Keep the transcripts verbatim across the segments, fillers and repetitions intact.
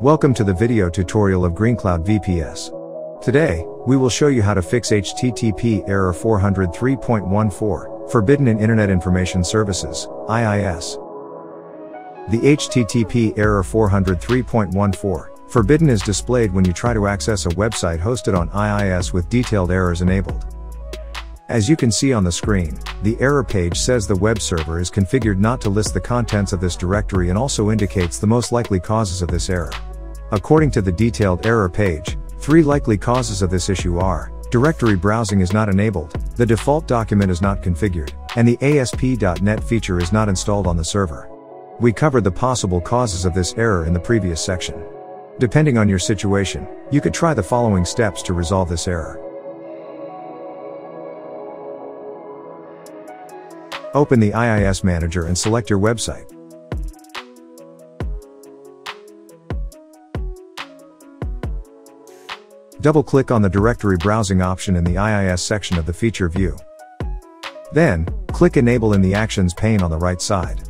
Welcome to the video tutorial of GreenCloud V P S. Today, we will show you how to fix H T T P Error four oh three point one four, forbidden in Internet Information Services, I I S. The H T T P Error four oh three point one four, forbidden is displayed when you try to access a website hosted on I I S with detailed errors enabled. As you can see on the screen, the error page says the web server is configured not to list the contents of this directory and also indicates the most likely causes of this error. According to the detailed error page, three likely causes of this issue are: directory browsing is not enabled, the default document is not configured, and the A S P dot net feature is not installed on the server. We covered the possible causes of this error in the previous section. Depending on your situation, you could try the following steps to resolve this error. Open the I I S Manager and select your website. Double-click on the Directory Browsing option in the I I S section of the Feature View. Then, click Enable in the Actions pane on the right side.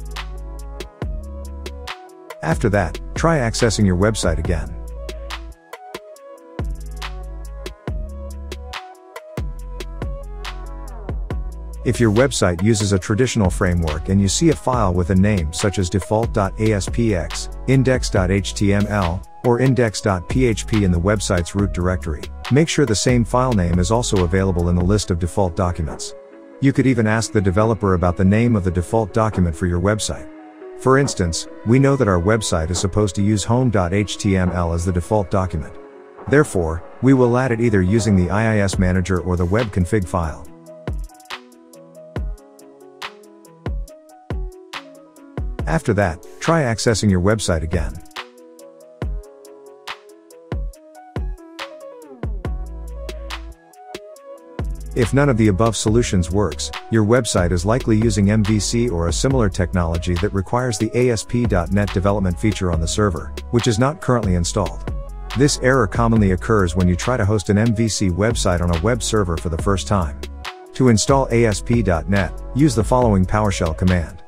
After that, try accessing your website again. If your website uses a traditional framework and you see a file with a name such as default.aspx, index.html, or index.php in the website's root directory, make sure the same file name is also available in the list of default documents. You could even ask the developer about the name of the default document for your website. For instance, we know that our website is supposed to use home.html as the default document. Therefore, we will add it either using the I I S Manager or the web config file. After that, try accessing your website again. If none of the above solutions works, your website is likely using M V C or a similar technology that requires the A S P dot net development feature on the server, which is not currently installed. This error commonly occurs when you try to host an M V C website on a web server for the first time. To install A S P dot net, use the following PowerShell command.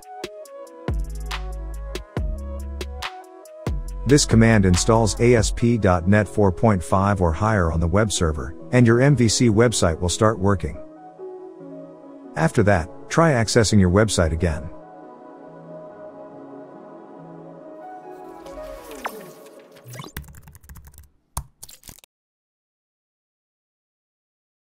This command installs A S P dot net four point five or higher on the web server, and your M V C website will start working. After that, try accessing your website again.